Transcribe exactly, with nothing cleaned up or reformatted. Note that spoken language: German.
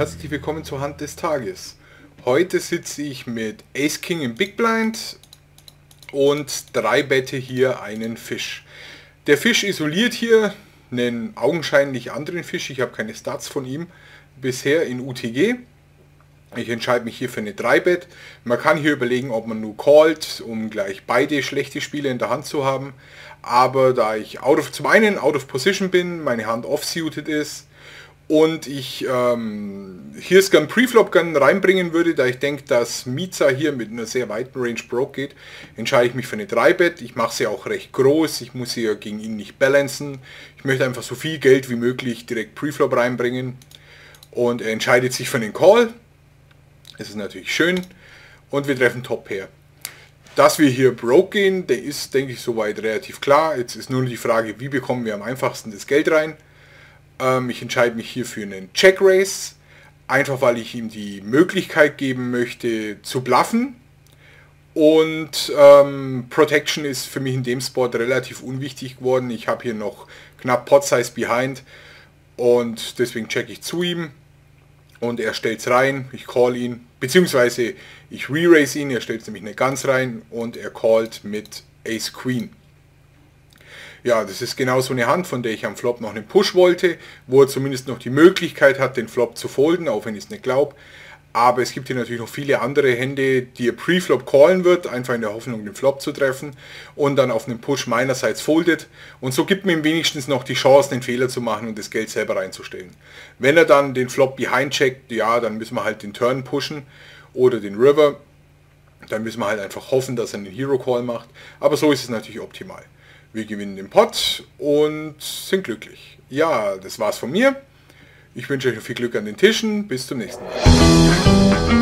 herzlich willkommen zur Hand des Tages. Heute sitze ich mit Ace King im Big Blind und drei Bette hier einen Fisch. Der Fisch isoliert hier einen augenscheinlich anderen Fisch, ich habe keine Stats von ihm bisher in U T G. Ich entscheide mich hier für eine drei-Bet. Man kann hier überlegen, ob man nur callt, um gleich beide schlechte Spiele in der Hand zu haben. Aber da ich out of, zum einen out of position bin, meine Hand offsuited ist und ich ähm, hier Gun Preflop Gun reinbringen würde, da ich denke, dass Miza hier mit einer sehr weiten Range broke geht, entscheide ich mich für eine drei-Bet. Ich mache sie auch recht groß, ich muss sie ja gegen ihn nicht balancen. Ich möchte einfach so viel Geld wie möglich direkt Preflop reinbringen. Und er entscheidet sich für einen Call. Es ist natürlich schön und wir treffen Top Pair. Dass wir hier broke gehen, der ist, denke ich, soweit relativ klar. Jetzt ist nur die Frage, wie bekommen wir am einfachsten das Geld rein. Ähm, ich entscheide mich hier für einen Check Raise, einfach weil ich ihm die Möglichkeit geben möchte zu bluffen. Und ähm, Protection ist für mich in dem Spot relativ unwichtig geworden. Ich habe hier noch knapp Pot Size Behind und deswegen checke ich zu ihm. Und er stellt es rein, ich call ihn, beziehungsweise ich re-raise ihn, er stellt es nämlich nicht ganz rein und er callt mit Ace Queen. Ja, das ist genau so eine Hand, von der ich am Flop noch einen Push wollte, wo er zumindest noch die Möglichkeit hat, den Flop zu folden, auch wenn ich es nicht glaube. Aber es gibt hier natürlich noch viele andere Hände, die er Preflop callen wird, einfach in der Hoffnung, den Flop zu treffen und dann auf einen Push meinerseits foldet. Und so gibt man ihm wenigstens noch die Chance, den Fehler zu machen und das Geld selber reinzustellen. Wenn er dann den Flop behind checkt, ja, dann müssen wir halt den Turn pushen oder den River. Dann müssen wir halt einfach hoffen, dass er einen Hero Call macht. Aber so ist es natürlich optimal. Wir gewinnen den Pot und sind glücklich. Ja, das war's von mir. Ich wünsche euch viel Glück an den Tischen. Bis zum nächsten Mal.